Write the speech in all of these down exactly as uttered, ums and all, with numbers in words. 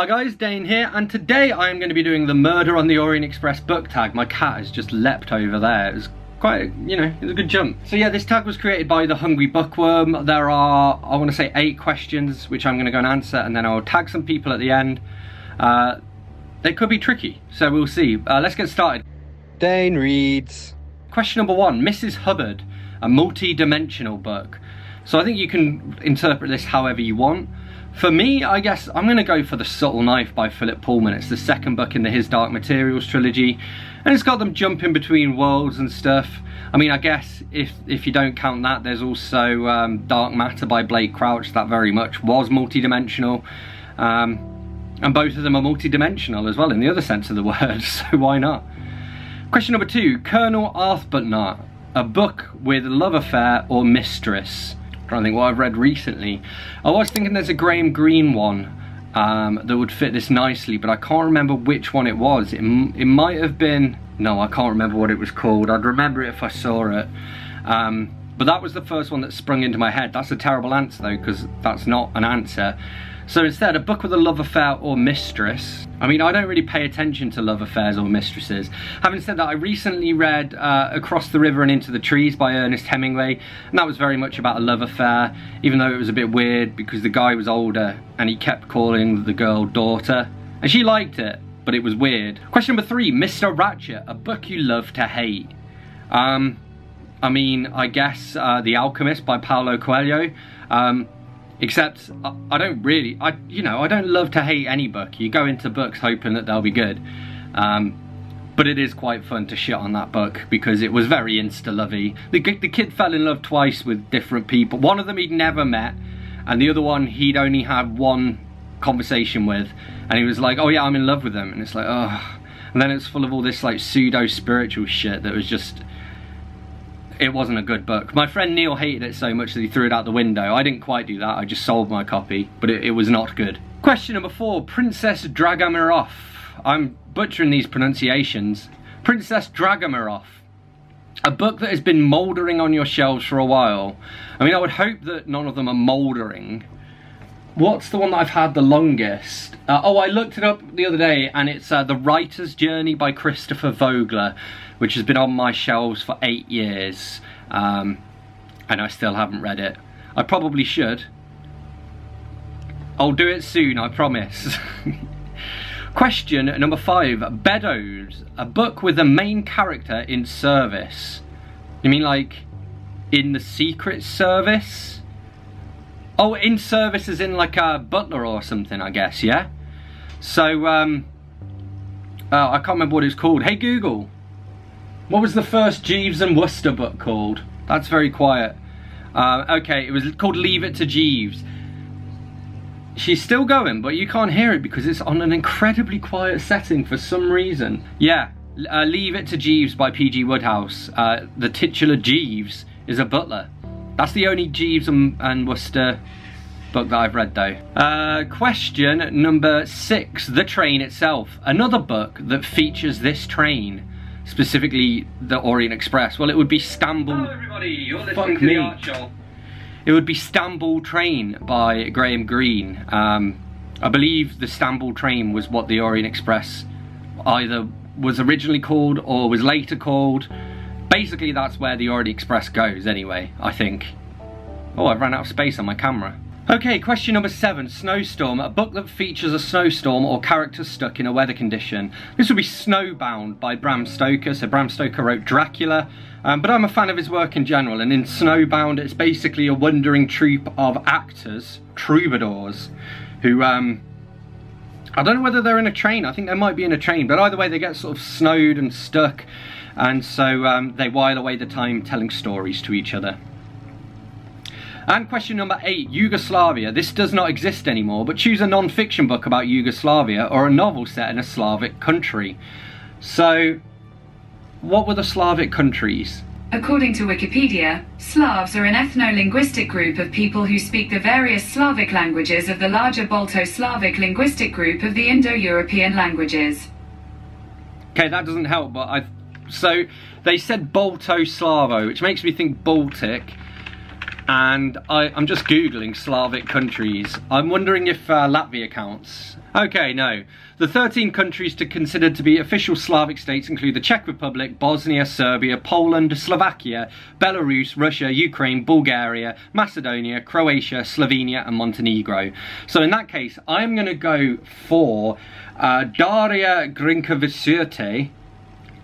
Hi guys, Dane here, and today I am going to be doing the Murder on the Orient Express book tag. My cat has just leapt over there. It was quite, you know, it was a good jump. So yeah, this tag was created by The Hungry Bookworm. There are, I want to say, eight questions, which I'm going to go and answer, and then I'll tag some people at the end. Uh, they could be tricky, so we'll see. Uh, let's get started. Dane reads. Question number one, Missus Hubbard, a multi-dimensional book. So I think you can interpret this however you want. For me, I guess I'm going to go for The Subtle Knife by Philip Pullman. It's the second book in the His Dark Materials trilogy, and it's got them jumping between worlds and stuff. I mean, I guess if if you don't count that, there's also um, Dark Matter by Blake Crouch. That very much was multidimensional, um, and both of them are multidimensional as well in the other sense of the word, so why not? Question number two, Colonel Arbuthnot, a book with love affair or mistress. I'm trying to think what I've read recently. I was thinking there's a Graham Greene one um, that would fit this nicely, but I can't remember which one it was. It, it might have been, no, I can't remember what it was called. I'd remember it if I saw it. Um, but that was the first one that sprung into my head. That's a terrible answer though, because that's not an answer. So instead, a book with a love affair or mistress. I mean, I don't really pay attention to love affairs or mistresses. Having said that, I recently read uh, Across the River and Into the Trees by Ernest Hemingway, and that was very much about a love affair, even though it was a bit weird because the guy was older and he kept calling the girl daughter. And she liked it, but it was weird. Question number three, Mister Ratchet, a book you love to hate. Um, I mean, I guess uh, The Alchemist by Paolo Coelho. Um, Except, I don't really, I you know, I don't love to hate any book. You go into books hoping that they'll be good. Um, but it is quite fun to shit on that book because it was very insta-lovey. The, the kid fell in love twice with different people. One of them he'd never met, and the other one he'd only had one conversation with. And he was like, oh yeah, I'm in love with them. And it's like, oh. And then it's full of all this like pseudo-spiritual shit that was just... It wasn't a good book. My friend Neil hated it so much that he threw it out the window. I didn't quite do that, I just sold my copy, but it, it was not good. Question number four, Princess Dragamirov. I'm butchering these pronunciations. Princess Dragamirov. A book that has been mouldering on your shelves for a while. I mean, I would hope that none of them are mouldering. What's the one that I've had the longest? Uh, oh, I looked it up the other day, and it's uh, The Writer's Journey by Christopher Vogler, which has been on my shelves for eight years, um, and I still haven't read it. I probably should. I'll do it soon, I promise. Question number five, Beddoes, a book with a main character in service. You mean like in the Secret Service? Oh, in service as in like a butler or something, I guess, yeah? So, um, uh, I can't remember what it's called. Hey Google, what was the first Jeeves and Worcester book called? That's very quiet. Uh, okay, it was called Leave It to Jeeves. She's still going, but you can't hear it because it's on an incredibly quiet setting for some reason. Yeah, uh, Leave It to Jeeves by P G Wodehouse. Uh, the titular Jeeves is a butler. That's the only Jeeves and, and Worcester book that I've read though. Uh, question number six, The Train Itself. Another book that features this train, specifically the Orient Express. Well, it would be Stamboul... Hello everybody, you're listening Fuck to me. The Art Show. It would be Stamboul Train by Graham Greene. Um, I believe the Stamboul Train was what the Orient Express either was originally called or was later called. Basically, that's where the Orient Express goes anyway, I think. Oh, I ran out of space on my camera. Okay, question number seven, Snowstorm, a book that features a snowstorm or characters stuck in a weather condition. This would be Snowbound by Bram Stoker. So Bram Stoker wrote Dracula, um, but I'm a fan of his work in general, and in Snowbound, it's basically a wandering troupe of actors, troubadours, who, um, I don't know whether they're in a train. I think they might be in a train, but either way, they get sort of snowed and stuck. And so um, they while away the time telling stories to each other. And question number eight, Yugoslavia. This does not exist anymore, but choose a non-fiction book about Yugoslavia or a novel set in a Slavic country. So, what were the Slavic countries? According to Wikipedia, Slavs are an ethno-linguistic group of people who speak the various Slavic languages of the larger Balto-Slavic linguistic group of the Indo-European languages. Okay, that doesn't help, but I... So, they said Balto-Slavo, which makes me think Baltic. and I, I'm just Googling Slavic countries. I'm wondering if uh, Latvia counts. Okay, no. The thirteen countries to considered to be official Slavic states include the Czech Republic, Bosnia, Serbia, Poland, Slovakia, Belarus, Russia, Ukraine, Bulgaria, Macedonia, Croatia, Slovenia and Montenegro. So in that case, I'm going to go for uh, Daria Grinkoviciute.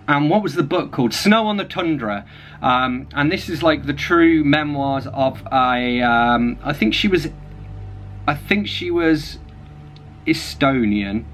And what was the book called? Snow on the Tundra. Um, and this is like the true memoirs of a, um, I think she was, I think she was Estonian.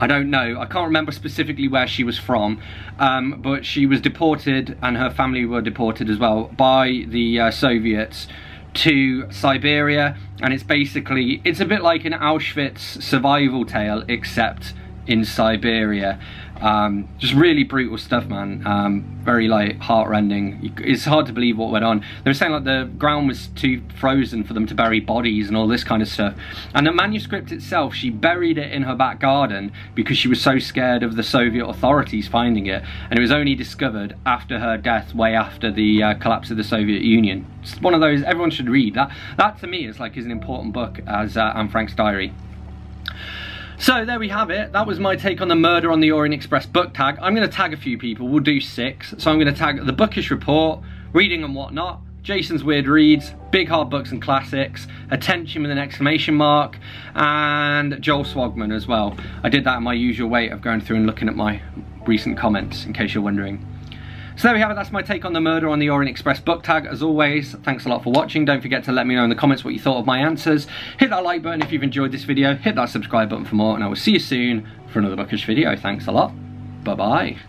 I don't know, I can't remember specifically where she was from, um, but she was deported, and her family were deported as well, by the uh, Soviets to Siberia. And it's basically, it's a bit like an Auschwitz survival tale, except in Siberia. Um, just really brutal stuff, man. Um, very like heartrending. It's hard to believe what went on. They were saying like the ground was too frozen for them to bury bodies and all this kind of stuff. And the manuscript itself, she buried it in her back garden because she was so scared of the Soviet authorities finding it. And it was only discovered after her death, way after the uh, collapse of the Soviet Union. It's one of those everyone should read. That that to me is like is an important book as uh, Anne Frank's diary. So there we have it. That was my take on the Murder on the Orient Express book tag. I'm going to tag a few people. We'll do six. So I'm going to tag The Bookish Report, Reading and Whatnot, Jason's Weird Reads, Big Hard Books and Classics, Attention with an exclamation mark, and Joel Swagman as well. I did that in my usual way of going through and looking at my recent comments, in case you're wondering. So there we have it, that's my take on the Murder on the Orient Express book tag. As always, thanks a lot for watching. Don't forget to let me know in the comments what you thought of my answers. Hit that like button if you've enjoyed this video. Hit that subscribe button for more, and I will see you soon for another bookish video. Thanks a lot. Bye-bye.